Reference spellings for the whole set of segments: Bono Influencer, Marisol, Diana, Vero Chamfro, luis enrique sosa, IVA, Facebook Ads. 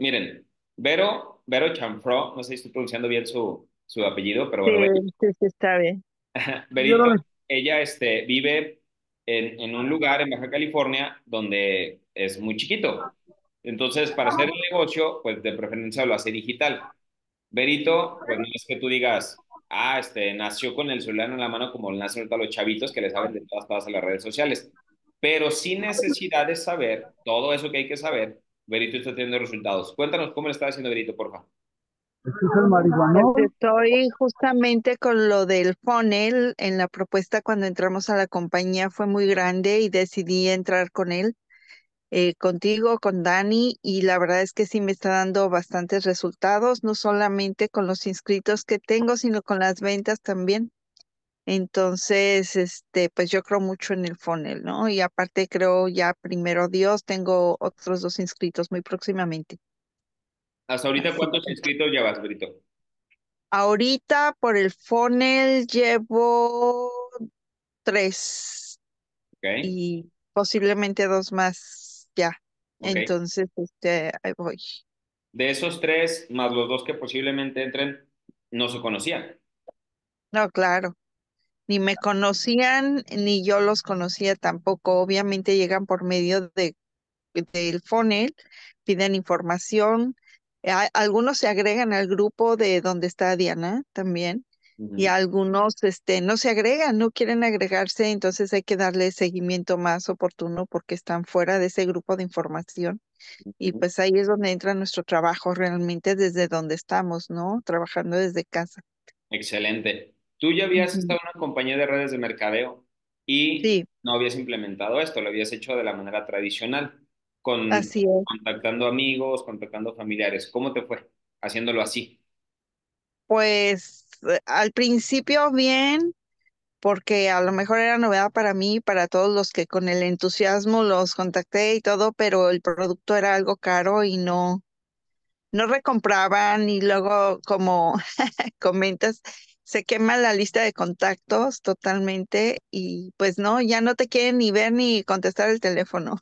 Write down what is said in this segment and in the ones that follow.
miren, Vero Chamfro, no sé si estoy pronunciando bien su apellido, pero bueno. Sí, está bien. Verito, ella vive en un lugar en Baja California donde es muy chiquito. Entonces, para hacer el negocio, pues de preferencia lo hace digital. Verito, pues no es que tú digas, nació con el celular en la mano como nacen ahorita los chavitos que les saben de todas partes a las redes sociales. Pero sin necesidad de saber todo eso que hay que saber, Verito está teniendo resultados. Cuéntanos cómo le está haciendo Verito, por favor. Estoy justamente con lo del funnel. En la propuesta cuando entramos a la compañía fue muy grande y decidí entrar con él, contigo, con Dani, y la verdad es que sí me está dando bastantes resultados, no solamente con los inscritos que tengo, sino con las ventas también. Entonces, pues yo creo mucho en el funnel, ¿no? Y aparte creo ya, primero Dios, tengo otros 2 inscritos muy próximamente. ¿Hasta ahorita cuántos inscritos llevas, Verito? Ahorita por el funnel llevo 3. Okay. Y posiblemente 2 más ya. Okay. Entonces, ahí voy. De esos 3, más los 2 que posiblemente entren, no se conocían. No, claro. Ni me conocían, ni yo los conocía tampoco. Obviamente llegan por medio del funnel, piden información. Algunos se agregan al grupo de donde está Diana también, y algunos no se agregan, no quieren agregarse, entonces hay que darle seguimiento más oportuno porque están fuera de ese grupo de información. Y pues ahí es donde entra nuestro trabajo realmente, desde donde estamos, ¿no? Trabajando desde casa. Excelente. Tú ya habías estado en una compañía de redes de mercadeo y no habías implementado esto, lo habías hecho de la manera tradicional. Contactando amigos, contactando familiares. ¿Cómo te fue haciéndolo así? Pues al principio bien, porque a lo mejor era novedad para mí, para todos los que con el entusiasmo los contacté y todo, pero el producto era algo caro y no recompraban, y luego, como comentas, se quema la lista de contactos totalmente y pues no, ya no te quieren ni ver ni contestar el teléfono.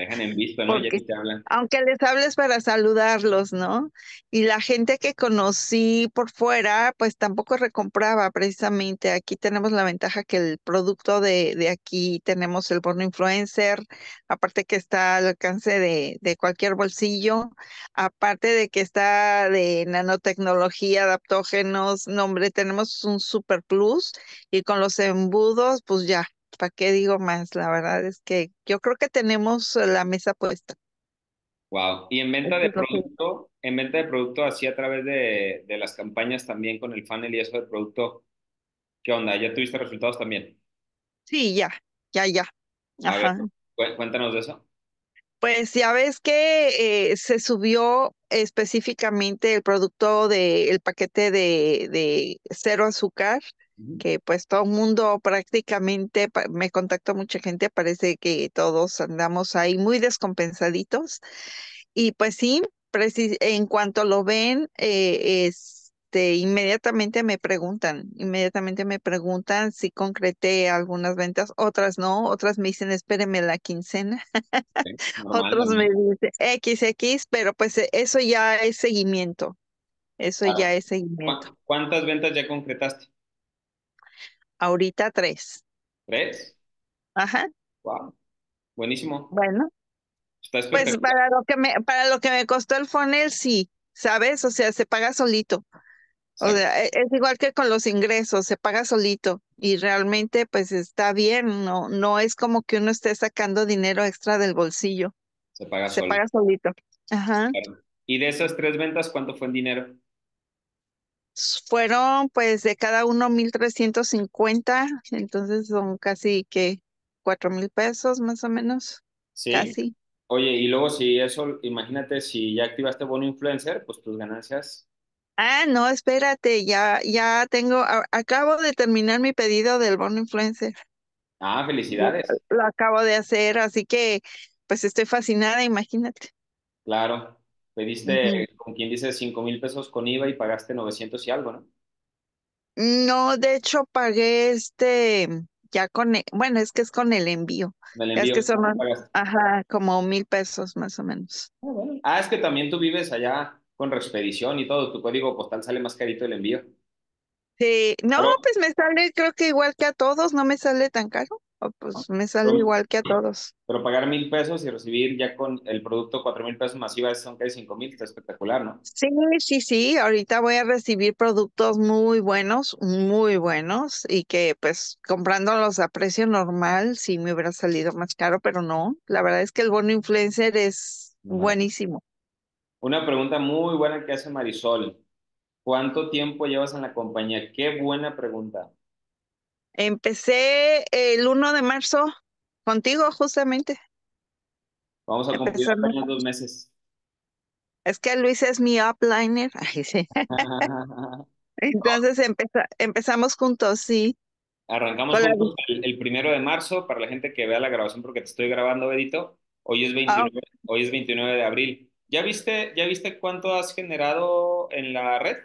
Dejan en visto, ¿no? Porque, ya te hablan. Aunque les hables para saludarlos, ¿no? Y la gente que conocí por fuera, pues tampoco recompraba precisamente. Aquí tenemos la ventaja que el producto de aquí, tenemos el Bono Influencer, aparte que está al alcance de cualquier bolsillo, aparte de que está de nanotecnología, adaptógenos, no hombre, tenemos un super plus, y con los embudos, pues ya. ¿Para qué digo más? La verdad es que yo creo que tenemos la mesa puesta. Wow. Y en venta de producto, así a través de las campañas también con el funnel y eso del producto, ¿qué onda? ¿Ya tuviste resultados también? Sí, ya. Ajá. Ver, cuéntanos de eso. Pues ya ves que se subió específicamente el producto del paquete de cero azúcar, que pues todo el mundo prácticamente, me contactó mucha gente, parece que todos andamos ahí muy descompensaditos. Y pues sí, en cuanto lo ven, inmediatamente me preguntan si concreté algunas ventas, otras no, otras me dicen espéreme la quincena, otros me dicen XX, pero pues eso ya es seguimiento, ¿Cuántas ventas ya concretaste? Ahorita 3. ¿3? Ajá. Wow. Buenísimo. Bueno. Pues para lo que me costó el funnel, sí, ¿sabes? O sea, se paga solito. Sí. O sea, es igual que con los ingresos, se paga solito. Y realmente, pues está bien, no es como que uno esté sacando dinero extra del bolsillo. Se paga solito. Ajá. Claro. Y de esas 3 ventas, ¿cuánto fue en dinero? Fueron pues de cada uno 1,350, entonces son casi que 4,000 pesos más o menos. Sí. Casi. Oye, y luego si eso, imagínate, si ya activaste Bono Influencer, pues tus ganancias. Ah, no, espérate, ya tengo, acabo de terminar mi pedido del Bono Influencer. Ah, felicidades. Lo acabo de hacer, así que pues estoy fascinada, imagínate. Claro. Pediste, como quien dice, 5,000 pesos con IVA y pagaste 900 y algo, ¿no? No, de hecho pagué ya con, bueno, es que es con el envío. El envío. Es que son, ajá, como 1,000 pesos más o menos. Ah, bueno. Ah, es que también tú vives allá con Respedición y todo, tu código postal sale más carito el envío. Sí, no, pero, pues me sale, creo que igual que a todos, no me sale tan caro. O pues me sale pero, igual que a todos. Pero pagar 1,000 pesos y recibir ya con el producto 4,000 pesos masivas son casi 5,000, está espectacular, ¿no? Sí, ahorita voy a recibir productos muy buenos y que pues comprándolos a precio normal sí me hubiera salido más caro, pero no, la verdad es que el bono influencer es buenísimo. Una pregunta muy buena que hace Marisol, ¿cuánto tiempo llevas en la compañía? Qué buena pregunta. Empecé el 1 de marzo contigo, justamente. Vamos a cumplir apenas 2 meses. Es que Luis es mi upliner. Ay, sí. Entonces empezamos juntos, sí. Arrancamos juntos el 1 de marzo, para la gente que vea la grabación, porque te estoy grabando, Edito. Hoy es 29, hoy es 29 de abril. ¿Ya viste cuánto has generado en la red?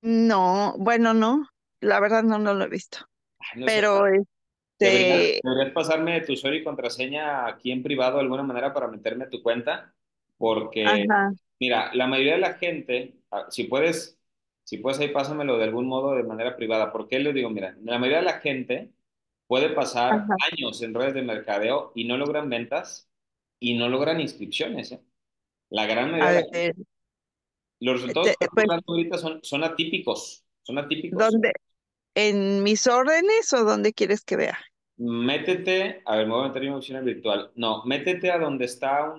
No, bueno, no. La verdad no lo he visto. Ay, no, pero sé, deberías pasarme tu usuario y contraseña aquí en privado de alguna manera para meterme a tu cuenta, porque mira, la mayoría de la gente, si puedes ahí pásamelo de algún modo de manera privada, porque les digo, mira, la mayoría de la gente puede pasar años en redes de mercadeo y no logran ventas y no logran inscripciones, ¿eh? La gran mayoría de la gente. Los resultados que están dando ahorita son atípicos. ¿Dónde? ¿En mis órdenes o dónde quieres que vea? Métete, a ver, me voy a meter en una opción virtual. No, métete a donde está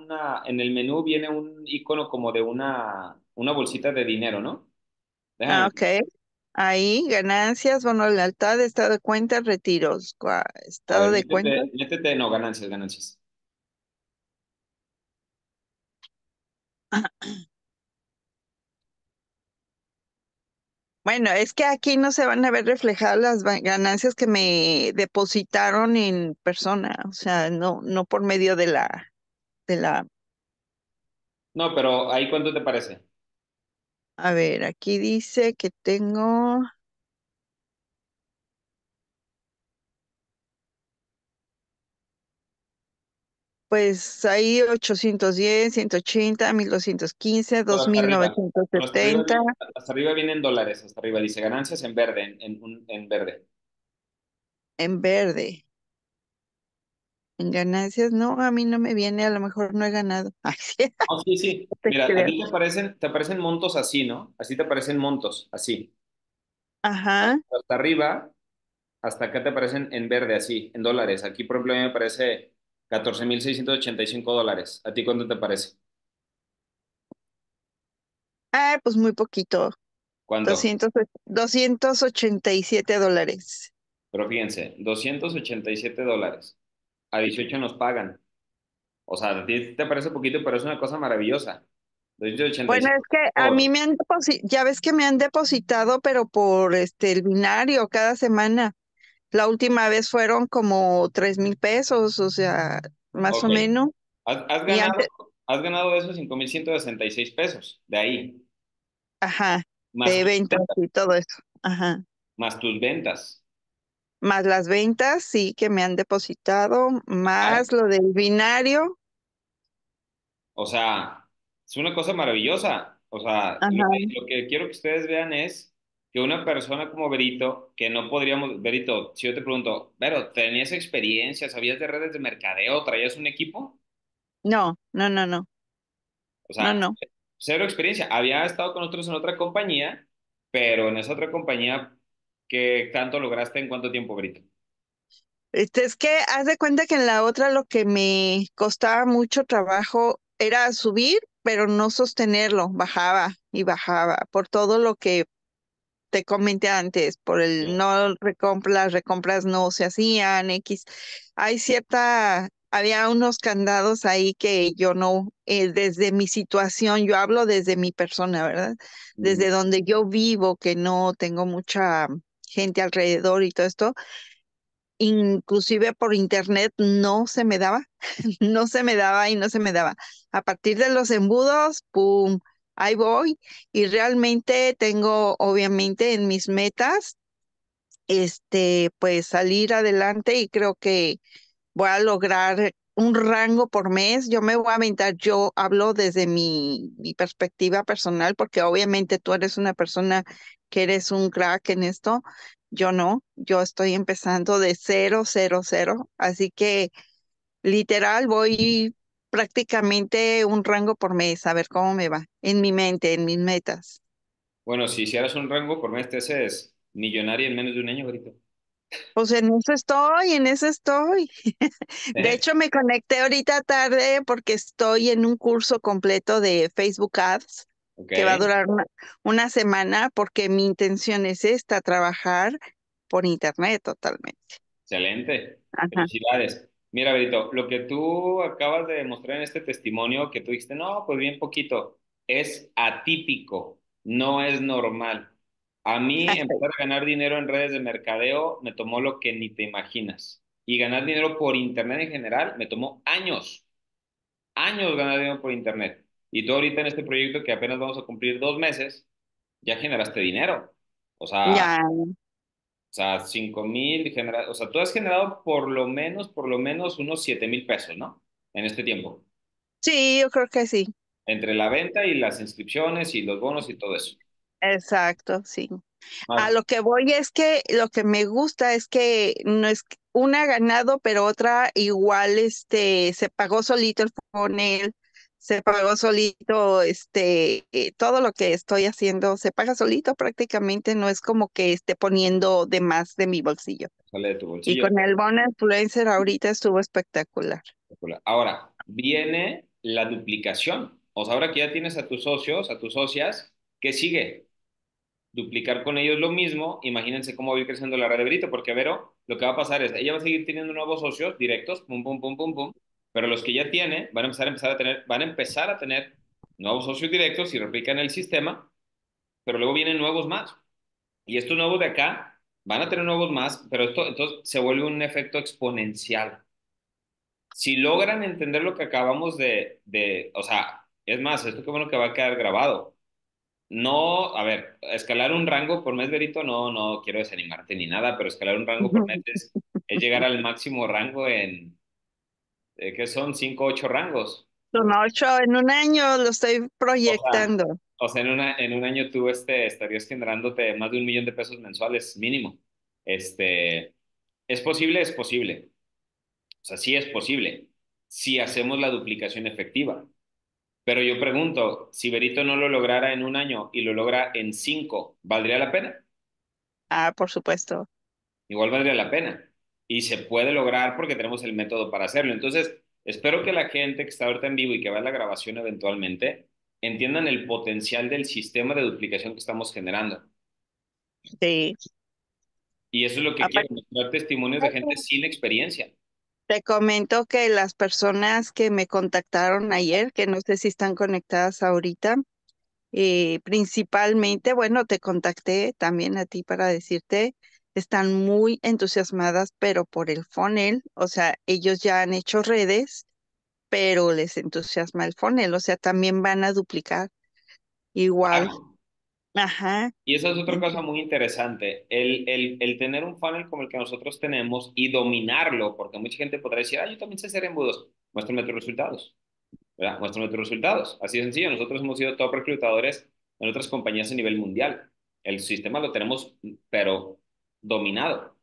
en el menú viene un icono como de una bolsita de dinero, ¿no? Déjame. Ah, ok. Ahí, ganancias, bono de lealtad, estado de cuenta, retiros. Estado de cuenta. Métete, no, ganancias. Bueno, es que aquí no se van a ver reflejadas las ganancias que me depositaron en persona, o sea, no por medio de la. No, pero ahí ¿cuánto te parece? A ver, aquí dice que tengo. Pues ahí 810, 180, 1215, 2970. Hasta arriba vienen dólares, hasta arriba dice ganancias en verde, en verde. En verde. En ganancias, no, a mí no me viene, a lo mejor no he ganado. Ay, sí. Oh, sí. Mira, a ti te aparecen montos así, ¿no? Así te aparecen montos, así. Ajá. Hasta arriba, hasta acá te aparecen en verde, así, en dólares. Aquí, por ejemplo, a mí me parece $14,685. ¿A ti cuánto te parece? Ah, pues muy poquito. ¿Cuánto? $287. Pero fíjense, $287. A 18 nos pagan. O sea, a ti te parece poquito, pero es una cosa maravillosa. Bueno, es que a mí me han depositado, ya ves que me han depositado, pero por el binario cada semana. La última vez fueron como 3,000 pesos, o sea, más o menos. Has ganado de esos 5,166 pesos, de ahí. Ajá, más de ventas y todo eso. Ajá. Más tus ventas. Más las ventas, sí, que me han depositado, más lo del binario. O sea, es una cosa maravillosa. O sea, lo que quiero que ustedes vean es que una persona como Verito, que no podríamos... Verito, si yo te pregunto, Vero, ¿tenías experiencia? ¿Sabías de redes de mercadeo? ¿Traías un equipo? No. O sea, no. Cero experiencia. Había estado con nosotros en otra compañía, pero en esa otra compañía, ¿qué tanto lograste en cuánto tiempo, Verito? Es que haz de cuenta que en la otra lo que me costaba mucho trabajo era subir, pero no sostenerlo. Bajaba y bajaba por todo lo que te comenté antes, por el no recompras no se hacían, había unos candados ahí que yo no, desde mi situación, yo hablo desde mi persona, ¿verdad? Desde donde yo vivo, que no tengo mucha gente alrededor y todo esto, inclusive por internet no se me daba. A partir de los embudos, ¡pum!, ahí voy y realmente tengo, obviamente, en mis metas pues salir adelante, y creo que voy a lograr un rango por mes. Yo me voy a aventar, yo hablo desde mi perspectiva personal, porque obviamente tú eres una persona que eres un crack en esto. Yo no, yo estoy empezando de 0, 0, 0. Así que literal voy prácticamente un rango por mes, a ver cómo me va en mi mente, en mis metas. Bueno, si hicieras un rango por mes, te haces millonaria en menos de un año, ahorita. Pues en eso estoy. De hecho, me conecté ahorita tarde porque estoy en un curso completo de Facebook Ads, okay, que va a durar una semana, porque mi intención es esta, trabajar por internet totalmente. Excelente. Ajá. Felicidades. Mira, Verito, lo que tú acabas de demostrar en este testimonio, que tú dijiste, no, pues bien poquito, es atípico, no es normal. A mí empezar a ganar dinero en redes de mercadeo me tomó lo que ni te imaginas. Y ganar dinero por internet en general me tomó años. Años ganar dinero por internet. Y tú ahorita en este proyecto, que apenas vamos a cumplir 2 meses, ya generaste dinero. O sea, ya. O sea, 5,000, o sea, tú has generado por lo menos unos 7,000 pesos, ¿no? En este tiempo. Sí, yo creo que sí. Entre la venta y las inscripciones y los bonos y todo eso. Exacto, sí. Vale. A lo que voy es que lo que me gusta es que no es una ganado, pero otra igual se pagó solito el funnel, se pagó solito todo lo que estoy haciendo se paga solito prácticamente, no es como que esté poniendo de más de mi bolsillo. Sale de tu bolsillo. Y con el Bono Influencer ahorita estuvo espectacular. Ahora viene la duplicación. O sea, ahora que ya tienes a tus socios, a tus socias, ¿qué sigue? Duplicar con ellos lo mismo. Imagínense cómo va a ir creciendo la red de Verito, porque Vero, lo que va a pasar es, ella va a seguir teniendo nuevos socios directos, pum, pum, pum, pum, pum, pero los que ya tiene van a empezar a tener nuevos socios directos y replican el sistema, pero luego vienen nuevos más. Y estos nuevos de acá van a tener nuevos más, pero esto entonces se vuelve un efecto exponencial. Si logran entender lo que acabamos de o sea, es más, esto qué bueno que va a quedar grabado. No, a ver, escalar un rango por mes, Verito, no quiero desanimarte ni nada, pero escalar un rango por mes es llegar al máximo rango en, ¿qué son? 5, 8 rangos. Son 8, en un año lo estoy proyectando. O sea en un año tú estarías generándote más de $1,000,000 mensuales mínimo. ¿Es posible? Es posible. O sea, sí es posible, si hacemos la duplicación efectiva. Pero yo pregunto, si Verito no lo lograra en un año y lo logra en 5, ¿valdría la pena? Ah, por supuesto. Igual valdría la pena. Y se puede lograr porque tenemos el método para hacerlo. Entonces, espero que la gente que está ahorita en vivo y que vea la grabación eventualmente, entiendan el potencial del sistema de duplicación que estamos generando. Sí. Y eso es lo que quiero, mostrar testimonios de gente sin experiencia. Te comento que las personas que me contactaron ayer, que no sé si están conectadas ahorita, principalmente, bueno, te contacté también a ti para decirte, están muy entusiasmadas, pero por el funnel. O sea, ellos ya han hecho redes, pero les entusiasma el funnel, o sea, también van a duplicar igual. Ajá. Y esa es otra cosa muy interesante, el tener un funnel como el que nosotros tenemos y dominarlo, porque mucha gente podrá decir, yo también sé hacer embudos. Muéstrame tus resultados, ¿verdad? Muéstrame tus resultados, así de sencillo. Nosotros hemos sido top reclutadores en otras compañías a nivel mundial, el sistema lo tenemos pero dominado,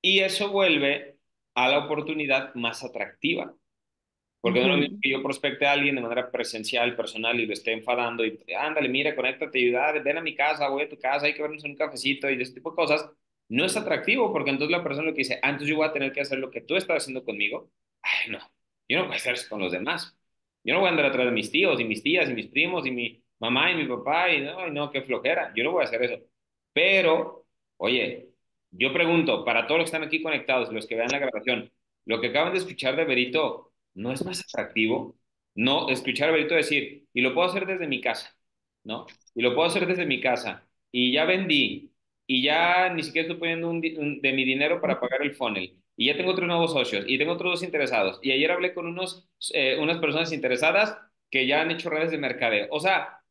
y eso vuelve a la oportunidad más atractiva. Porque no es lo mismo que yo prospecte a alguien de manera presencial, personal, y lo esté enfadando, y ándale, mira, conéctate, ayuda, ven a mi casa, voy a tu casa, hay que vernos en un cafecito, y ese tipo de cosas. No es atractivo, porque entonces la persona lo que dice, antes yo voy a tener que hacer lo que tú estás haciendo conmigo. Ay, no, yo no voy a hacer eso con los demás. Yo no voy a andar atrás de mis tíos, y mis tías, y mis primos, y mi mamá, y mi papá, y no, qué flojera. Yo no voy a hacer eso. Pero, oye, yo pregunto, para todos los que están aquí conectados, los que vean la grabación, lo que acaban de escuchar de Verito, ¿no es más atractivo? No, escuchar a Verito decir, y lo puedo hacer desde mi casa, ¿no? Y lo puedo hacer desde mi casa, y ya vendí, y ya ni siquiera estoy poniendo de mi dinero para pagar el funnel, y ya tengo otros nuevos socios, y tengo otros 2 interesados, y ayer hablé con unas personas interesadas que ya han hecho redes de mercadeo. O sea,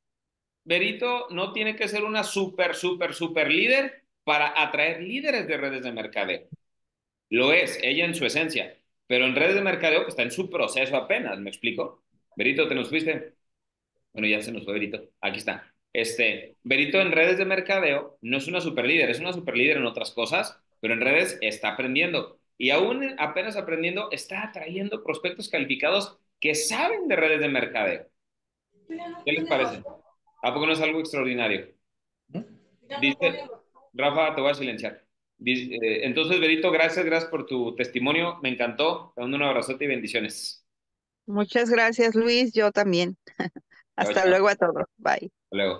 Verito no tiene que ser una súper líder para atraer líderes de redes de mercadeo. Lo es, ella en su esencia. Pero en redes de mercadeo, que está en su proceso apenas, ¿me explico? Verito, ¿te nos fuiste? Bueno, ya se nos fue Verito. Aquí está. Verito en redes de mercadeo no es una superlíder, es una superlíder en otras cosas, pero en redes está aprendiendo. Y aún apenas aprendiendo, está atrayendo prospectos calificados que saben de redes de mercadeo. ¿Qué les parece? ¿A poco no es algo extraordinario? Dice, Rafa, te voy a silenciar. Dice, entonces, Verito, gracias por tu testimonio. Me encantó. Te mando un abrazote y bendiciones. Muchas gracias, Luis. Yo también. Hasta luego a todos. Bye. Hasta luego.